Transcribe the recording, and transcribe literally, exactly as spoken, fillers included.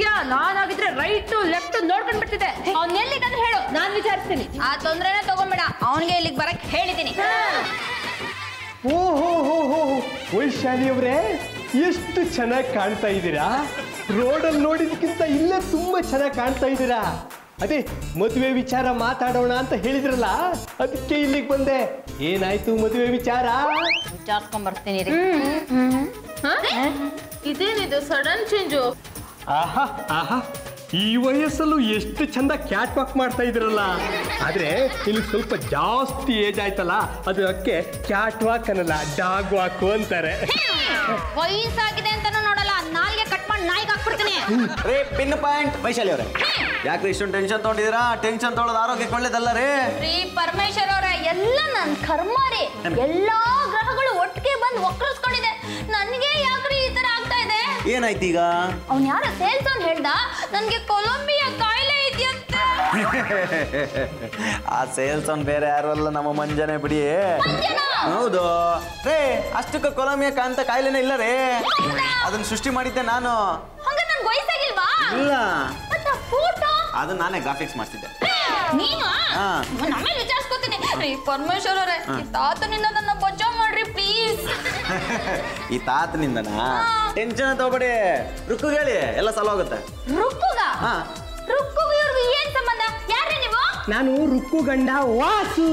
ಬಿಡ್ತೀಯಾ? ನಾನು ಆಗಿದ್ರೆ right left ನೋಡ್ಕೊಂಡು ಬಿಡ್ತಿದ್ದೆ. ಅವನು ಎಲ್ಲಿದ್ದಾನೆ ಹೇಳು, ನಾನು ವಿಚಾರಿಸ್ತೀನಿ. ಆ ತೊಂದ್ರೆನ ತಗೊಂಬೇಡ, ಅವನಿಗೆ ಇಲ್ಲಿಗೆ ಬರಕ್ಕೆ ಹೇಳಿದೀನಿ. ಓ ಹೋ ಹೋ ಹೋ, ವೈಶಾಲಿ ಅವರೇ ಎಷ್ಟು ಚೆನ್ನಾಗಿ ಕಾಣ್ತಾ ಇದ್ದೀರಾ. ರೋಡಲ್ಲಿ ನೋಡಿದಕ್ಕಿಂತ ಇಲ್ಲೇ ತುಂಬಾ ಚೆನ್ನಾಗಿ ಕಾಣ್ತಾ ಇದ್ದೀರಾ. ಅದೇ ಮದುವೆ ವಿಚಾರ ಮಾತಾಡೋಣ ಅಂತ ಹೇಳಿದ್ರಲ್ಲ, ಅದಕ್ಕೆ ಇಲ್ಲಿಗೆ ಬಂದೆ. ಏನಾಯ್ತು ಮದುವೆ ವಿಚಾರ? ವಿಚಾರಿಸ್ಕೊಂಡ್ ಬರ್ತೀನಿ ರೀ. ಇದೇನಿದು ಸಡನ್ ಚೇಂಜು? ಆಹಾ ಆಹಾ, ಈ ವಯಸ್ಸಲ್ಲೂ ಎಷ್ಟು ಚಂದ ಕ್ಯಾಟ್ ವಾಕ್ ಮಾಡ್ತಾ ಇದ್ರಲ್ಲ. ಆದ್ರೆ ಇಲ್ಲಿ ಸ್ವಲ್ಪ ಜಾಸ್ತಿ ಏಜ್ ಆಯ್ತಲ್ಲ, ಅದಕ್ಕೆ ಕ್ಯಾಟ್ ವಾಕ್ ಅನ್ನಲ್ಲ, ಡಾಗ್ ವಾಕ್ ಅಂತಾರೆ. ವಯಸ್ಸಾಗಿದೆ ಅಂತ ನೋಡಲ್ಲ, ನಾಲ್ಗೆ ಕಟ್ ಮಾಡಿ ನಾಯಿಗೆ ಹಾಕ್ಬಿಡ್ತೀನಿ. ರೇ ಪಿನ್ ಪಾಯಿಂಟ್ ವೈಶಾಲಿ ಅವರೇ, ಯಾಕ್ರೆ ಇಷ್ಟೊಂದು ಟೆನ್ಷನ್ ತಗೊಂಡಿದ್ದೀರಾ? ಟೆನ್ಷನ್ ತೊಗೊಳೋದು ಆರೋಗ್ಯಕ್ಕೆ ಒಳ್ಳೇದಲ್ಲ ರೀ. ರೀ ಪರಮೇಶ್ವರ್ ಅವರೇ, ಎಲ್ಲ ನನ್ನ ಕರ್ಮ ರೀ. ಎಲ್ಲಾ ಗ್ರಹಗಳು ಒಟ್ಟಿಗೆ ಬಂದು ಒಕ್ಕರಿಸ್ಕೊಂಡಿದೆ. ನನಗೆ ಯಾಕ್ರಿ ಈ ತರ ಆಗ್ತಾ ಇದೆ? ಏನಾಯ್ತೀಗ? ಅವ್ನು ಯಾರ ಸೇಲ್ಸ್ ಅವ್ನು ಹೇಳ್ದ ನನಗೆ ಕೊಲಂಬಿಯಾ ಕಾಯಿಲೆ ಇದೆಯಂತ. ಆ ಸೇಲ್ಸ್ ಅವ್ನು ಬೇರೆ ಯಾರು ಅಲ್ಲ, ನಮ್ಮ ಮಂಜನೆ ಬಿಡಿ. ಹೌದು ರೇ, ಅಷ್ಟಕ್ಕೆ ಕೊಲಂಬಿಯಾ ಕಾಂತ ಕಾಯಿಲೆನೇ ಇಲ್ಲ ರೇ, ಅದನ್ನ ಸೃಷ್ಟಿ ಮಾಡಿದ್ದೆ ನಾನು. ಹಂಗ ನನ್ಗೆ ವಯಸ್ಸಾಗಿಲ್ವಾ? ಇಲ್ಲ, ಅದನ್ನ ನಾನೇ ಗ್ರಾಫಿಕ್ಸ್ ಮಾಡ್ತಿದ್ದೆ. ನೀವಾ? ನಮಗೆ ವಿಚಾರಿಸ್ಕೊತೀನಿ. ರೀ ಪರಮೇಶ್ವರ್ ಅವರೇ, ಈ ತಾತನಿಂದ ನನ್ನ ಬಚಾವ್ ಮಾಡ್ರಿ ಪ್ಲೀಸ್. ಈ ತಾತನಿಂದನಾ? ಟೆನ್ಷನ್ ತಗೋಬೇಡಿ, ರುಕ್ಕುಗೆ ಹೇಳಿ ಎಲ್ಲ ಸಾಲ ಹೋಗುತ್ತೆ. ರುಕ್ಕುಗ? ರುಕ್ಕುಗೆ ಇವ್ರಿಗೂ ಏನ್ ಸಂಬಂಧ? ಯಾರ್ರಿ ನೀವು? ನಾನು ರುಕ್ಕು ಗಂಡ ವಾಸು.